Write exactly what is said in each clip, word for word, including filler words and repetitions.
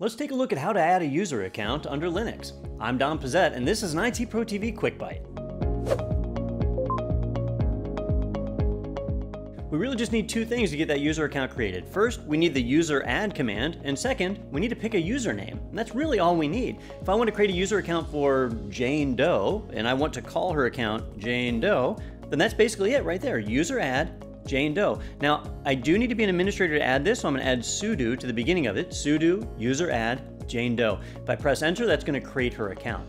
Let's take a look at how to add a user account under Linux. I'm Don Pezet, and this is an I T Pro T V Quick Bite. We really just need two things to get that user account created. First, we need the useradd command, and second, we need to pick a username. And that's really all we need. If I want to create a user account for Jane Doe, and I want to call her account Jane Doe, then that's basically it right there, useradd Jane Doe. Now, I do need to be an administrator to add this, so I'm going to add sudo to the beginning of it, sudo useradd Jane Doe. If I press enter, that's going to create her account.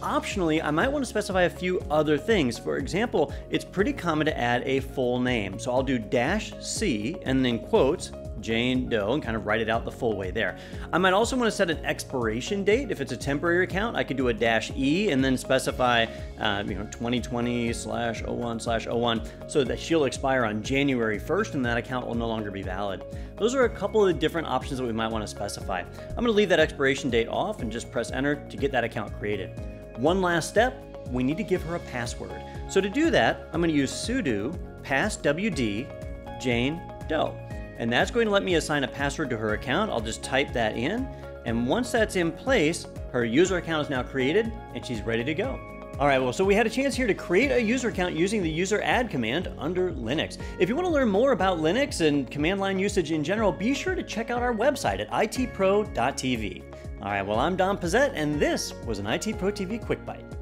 Optionally, I might want to specify a few other things. For example, it's pretty common to add a full name, so I'll do dash C and then quotes Jane Doe and kind of write it out the full way there. I might also want to set an expiration date. If it's a temporary account, I could do a dash E and then specify uh, you know, twenty twenty slash oh one slash oh one so that she'll expire on January first and that account will no longer be valid. Those are a couple of different options that we might want to specify. I'm going to leave that expiration date off and just press enter to get that account created. One last step, we need to give her a password. So to do that, I'm going to use sudo passwd Jane Doe. And that's going to let me assign a password to her account. I'll just type that in. And once that's in place, her user account is now created and she's ready to go. All right, well, so we had a chance here to create a user account using the useradd command under Linux. If you want to learn more about Linux and command line usage in general, be sure to check out our website at I T Pro dot T V. All right, well, I'm Don Pezet, and this was an I T Pro T V Quick Bite.